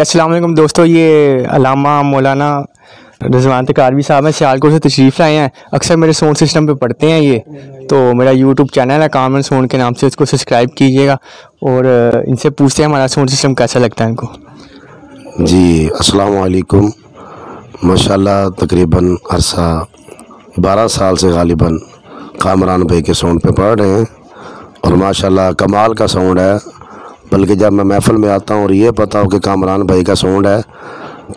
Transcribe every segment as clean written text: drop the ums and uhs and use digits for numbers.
अस्सलाम वालेकुम दोस्तों, ये अलामा मौलाना रजवान तकारवी साहब हैं, सियालकोट से तशरीफ़ लाए हैं। अक्सर मेरे साउंड सिस्टम पे पढ़ते हैं ये, तो मेरा यूट्यूब चैनल है कामरान साउंड के नाम से, इसको सब्सक्राइब कीजिएगा और इनसे पूछते हैं हमारा साउंड सिस्टम कैसा लगता है इनको। जी अस्सलाम वालेकुम। माशाल्लाह तकरीबन अरसा 12 साल से गालिबन कामरान भाई के साउंड पे पढ़ रहे हैं और माशाल्लाह कमाल का साउंड है। बल्कि जब मैं महफिल में आता हूँ और ये पता हो कि कामरान भाई का साउंड है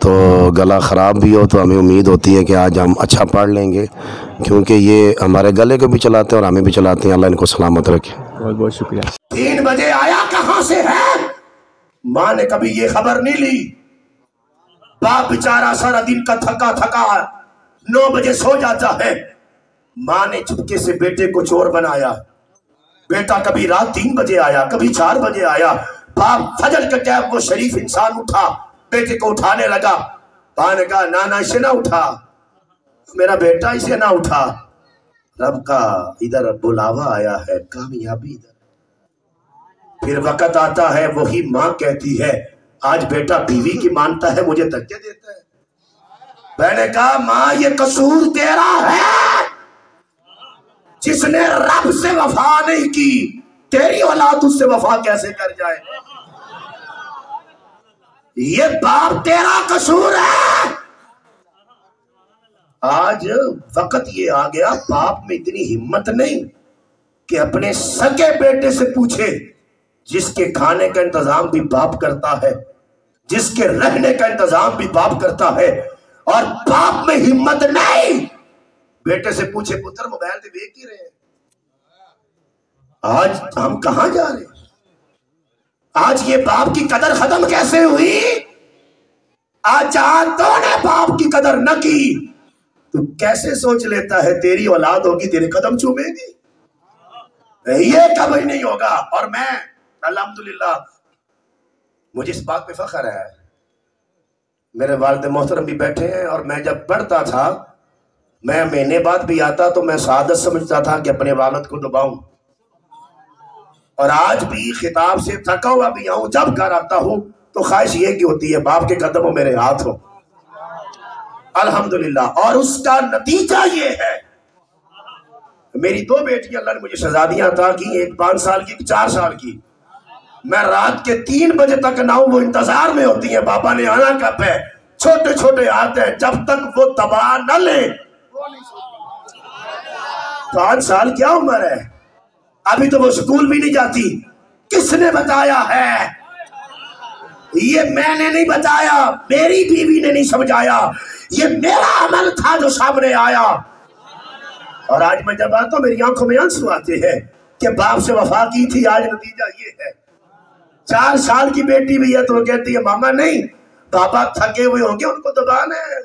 तो गला ख़राब भी हो तो हमें उम्मीद होती है कि आज हम अच्छा पढ़ लेंगे, क्योंकि ये हमारे गले को भी चलाते हैं और हमें भी चलाते हैं। अल्लाह इनको सलामत रखे। बहुत बहुत शुक्रिया। 3 बजे आया कहाँ से है? माँ ने कभी ये खबर नहीं ली। बाप बेचारा सारा दिन का थका 9 बजे सो जाता है। माँ ने चुपके से बेटे को चोर बनाया। बेटा कभी रात 3 बजे आया, कभी 4 बजे आया। बाप फजर के टाइम वो शरीफ इंसान उठा, बेटे को उठाने लगा। बाप ने कहा नाना इसे ना उठा, मेरा बेटा इसे ना उठा। रब का इधर बुलावा आया है, कामयाबी इधर। फिर वक्त आता है, वही माँ कहती है आज बेटा बीवी की मानता है, मुझे धक्के देता है। मैंने कहा माँ ये कसूर तेरा है, जिसने रब से वफा नहीं की तेरी औलाद उससे वफा कैसे कर जाए। ये बाप तेरा कसूर है। आज वक्त ये आ गया, बाप में इतनी हिम्मत नहीं कि अपने सगे बेटे से पूछे, जिसके खाने का इंतजाम भी बाप करता है, जिसके रहने का इंतजाम भी बाप करता है। और बाप में हिम्मत नहीं बेटे से पूछे पुत्र मोबाइल पे देख ही रहे हैं, आज हम कहां जा रहे हैं? आज ये बाप की कदर खत्म कैसे हुई? आज जहां तूने बाप की कदर न की, तू कैसे सोच लेता है तेरी औलाद होगी तेरे कदम चूमेगी? ये कभी नहीं होगा। और मैं अल्हम्दुलिल्लाह मुझे इस बात पे फख्र है, मेरे वालिद मोहतरम भी बैठे हैं। और मैं जब पढ़ता था, मैं महीने बाद भी आता तो मैं सादत समझता था कि अपने वालद को दबाऊं। और आज भी खिताब से थका हुआ भी आऊं, जब घर आता हूं तो ख्वाहिश ये की होती है बाप के कदमों मेरे हाथ हो। अल्हम्दुलिल्लाह। और उसका नतीजा ये है, मेरी 2 बेटियां अल्लाह ने मुझे शहजादियां अता की, एक 5 साल की, 4 साल की। मैं रात के 3 बजे तक ना हूं, वो इंतजार में होती है बाबा ने आना कब है। छोटे छोटे आते हैं, जब तक वो दबा न ले। 5 साल क्या उम्र है, अभी तो वो स्कूल भी नहीं जाती। किसने बताया है? ये मैंने नहीं बताया, मेरी बीवी ने नहीं समझाया, ये मेरा अमल था जो सामने आया। और आज मैं जब आता हूं मेरी आंखों में आंसू आते हैं कि बाप से वफा की थी, आज नतीजा ये है। 4 साल की बेटी भी है तो कहती है मामा नहीं, पापा थके हुए होंगे, उनको दबाना है।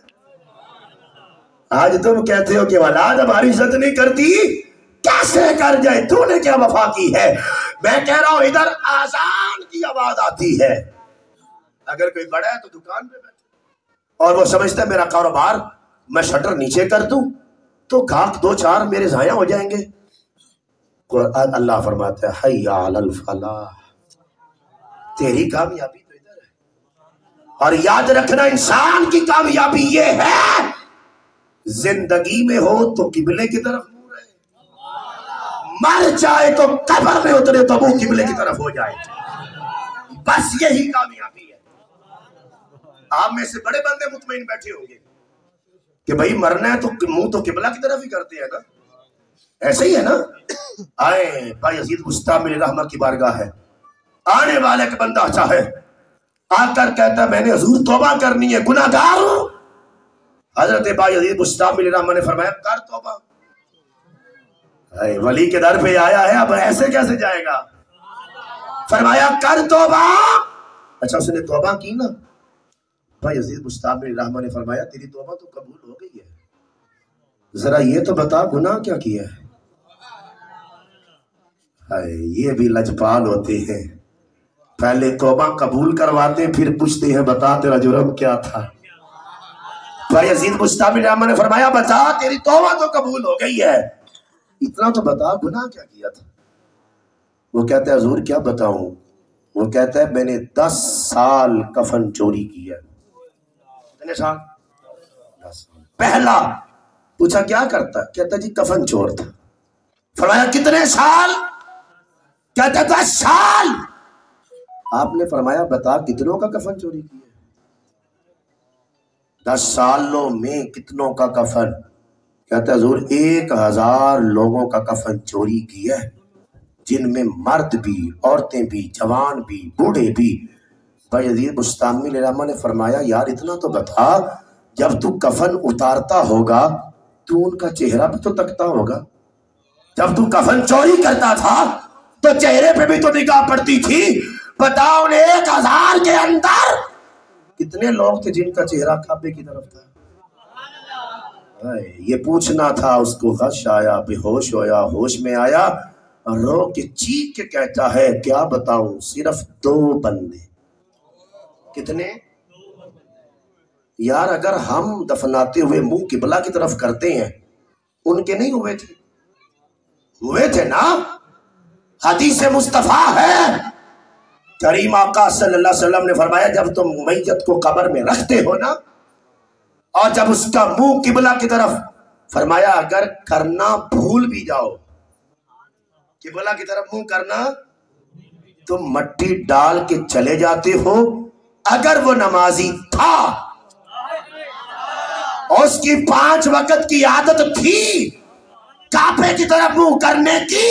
आज तुम कहते हो कि औलाद हमारी इज्जत नहीं करती, कैसे कर जाए, तूने क्या वफा की है? मैं कह रहा हूं इधर आजान की आवाज आती है। अगर कोई बड़ा है तो दुकान पे बैठे और वो समझता है मेरा कारोबार, मैं शटर नीचे कर दूं तो घाक 2-4 मेरे जाया हो जाएंगे। अल्लाह फरमाता है हय्या अलल फलाह, तेरी कामयाबी तो इधर है। और याद रखना इंसान की कामयाबी ये है, जिंदगी में हो तो किबले की तरफ मुंह रहे, मर जाए तो कब्र में उतरे तो मुंह किबले की तरफ हो जाए, बस यही कामयाबी है। आप में से बड़े बंदे मुतमईन बैठे होंगे कि भाई मरना है तो मुंह तो किबला की तरफ ही करते हैं ना, ऐसे ही है ना। आए भाई अजीज मुस्ताफ मेरे रहमा की बारगाह है, आने वाले का बंदा चाहे आकर कहता मैंने हुजूर तौबा करनी है, गुनाहगार हूं। हजरत भाई मुस्ताफ ने फरमाया कर तौबा, वली के दर पे आया है, अब ऐसे कैसे जाएगा? फरमाया कर तौबा। अच्छा उसने तौबा की ना। भाई अजीज मुस्ताफ ने फरमाया तेरी तौबा तो कबूल हो गई है, जरा ये तो बता गुनाह क्या किया है। ये भी लजपाल होते हैं, पहले तौबा कबूल करवाते फिर पूछते हैं बता तेरा जुर्म क्या था। भाई अजीज मुस्ताफ ने फरमाया बता तेरी तौबा तो कबूल हो गई है, इतना तो बता गुनाह क्या किया था। वो कहता है हुजूर क्या बताऊं, वो कहता है मैंने 10 साल कफन चोरी किया। कितने साल? 10 साल। पहला पूछा क्या करता? कहता जी कफन चोर था। फरमाया कितने साल? कहता 10 साल। आपने फरमाया बता कितनों का कफन चोरी किया? 10 सालों में कितनों का कफन? कहता हजूर 1000 लोगों का कफन चोरी किया है, जिनमें मर्द भी, औरतें भी, जवान भी, बूढ़े भी। यजीद बुस्तामी रहमा ने फरमाया यार इतना तो बता, जब तू कफन उतारता होगा तू उनका चेहरा भी तो तकता होगा। जब तू कफन चोरी करता था तो चेहरे पे भी तो निगाह पड़ती थी। बताओ 1000 के अंदर कितने लोग थे जिनका चेहरा काबे की तरफ था? ये पूछना था उसको। गश आया, बेहोश होया, होश में आया, रो के चीख के कहता है क्या बताऊं, सिर्फ 2 बंदे। कितने? यार अगर हम दफनाते हुए मुंह किबला की तरफ करते हैं, उनके नहीं हुए थे? हुए थे ना। हदीस मुस्तफ़ा है, करीम आका सल्लल्लाहु अलैहि वसल्लम ने फरमाया जब तुम मैयत को कब्र में रखते हो ना, और जब उसका मुंह किबला की तरफ, फरमाया अगर करना भूल भी जाओ, किबला की तरफ मुंह करना, तो मट्टी डाल के चले जाते हो। अगर वो नमाजी था और उसकी 5 वक्त की आदत थी काबे की तरफ मुंह करने की,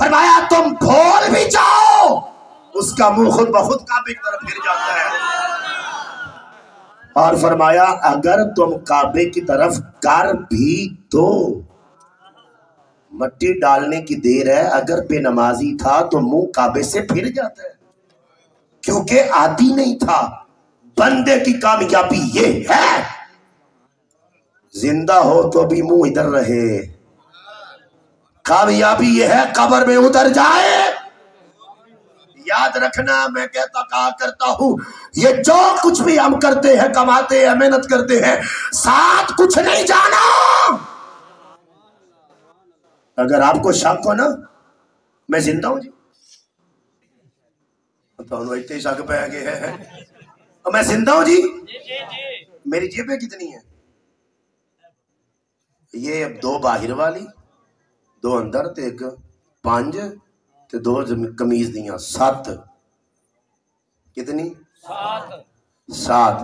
फरमाया तुम भूल भी जाओ उसका मुंह खुद ब खुद काबे की तरफ फिर जाता है। और फरमाया अगर तुम काबे की तरफ कर भी दो, मट्टी डालने की देर है, अगर बेनमाजी था तो मुंह काबे से फिर जाता है, क्योंकि आती नहीं था। बंदे की कामयाबी ये है जिंदा हो तो भी मुंह इधर रहे। कामयाबी ये है कब्र में उतर जाए। याद रखना, मैं कहता कहा करता हूं, ये जो कुछ भी हम करते हैं, कमाते हैं, मेहनत करते हैं, साथ कुछ नहीं जाना। अगर आपको शक हो ना मैं जिंदा हूं जी, तो इतने शक पे आगे है और मैं जिंदा हूं जी, मेरी जेबें कितनी है? ये अब 2 बाहर वाली, 2 अंदर, तो 1 5 तो 2 कमीज दिया 7। कितनी? 7।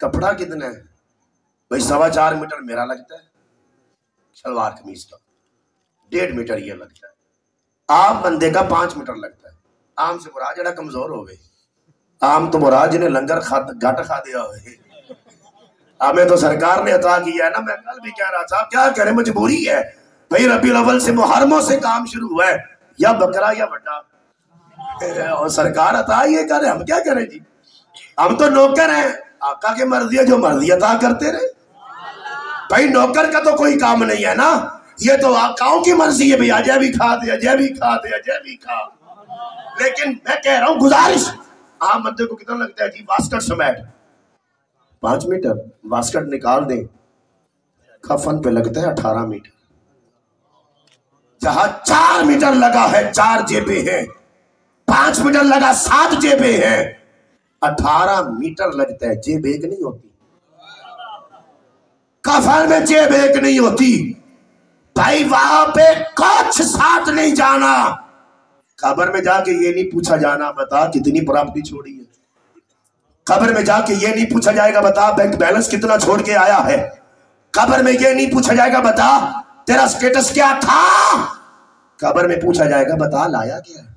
कपड़ा कितना है भाई? 4.25 मीटर मेरा लगता है सलवार कमीज का, 1.5 मीटर ये लगता है, आम बंदे का 5 मीटर लगता है। आम से बुरा जरा कमजोर हो गए, आम तो बुरा जिन्हें लंगर घाटा खा दिया हो। हमें तो सरकार ने अता किया है ना, मैं कल भी कह रहा था क्या करें, मजबूरी है भाई। रबीउल अव्वल से मुहर्रमों से काम शुरू हुआ है, या बकरा या बटा, और सरकार अता ये करे, हम क्या करें जी, हम तो नौकर हैं। आका की मर्जी है, जो मर्जी अता करते रहे भाई, नौकर का तो कोई काम नहीं है ना। ये तो आकाओं की मर्जी है भाई, अजय भी खा दे, अजय भी खा दे, अजय भी खा। लेकिन मैं कह रहा हूँ गुजारिश, आम बंदे को कितना लगता है जी वास्कट समेट 5 मीटर, वास्कट निकाल दे, कफन पे लगता है 18 मीटर। जहां 4 मीटर लगा है 4 जेबें हैं, 5 मीटर लगा 7 जेबें हैं, 18 मीटर लगता है। जेब एक नहीं होती कफन में, जेब एक नहीं होती भाई। वहां पे कुछ साथ नहीं जाना। कब्र में जाके ये नहीं पूछा जाना बता कितनी प्रॉपर्टी छोड़ी है। कब्र में जाके ये नहीं पूछा जाएगा बता बैंक बैलेंस कितना छोड़ के आया है। कब्र में ये नहीं पूछा जाएगा बता तेरा स्टेटस क्या था। कब्र में पूछा जाएगा बता लाया क्या है।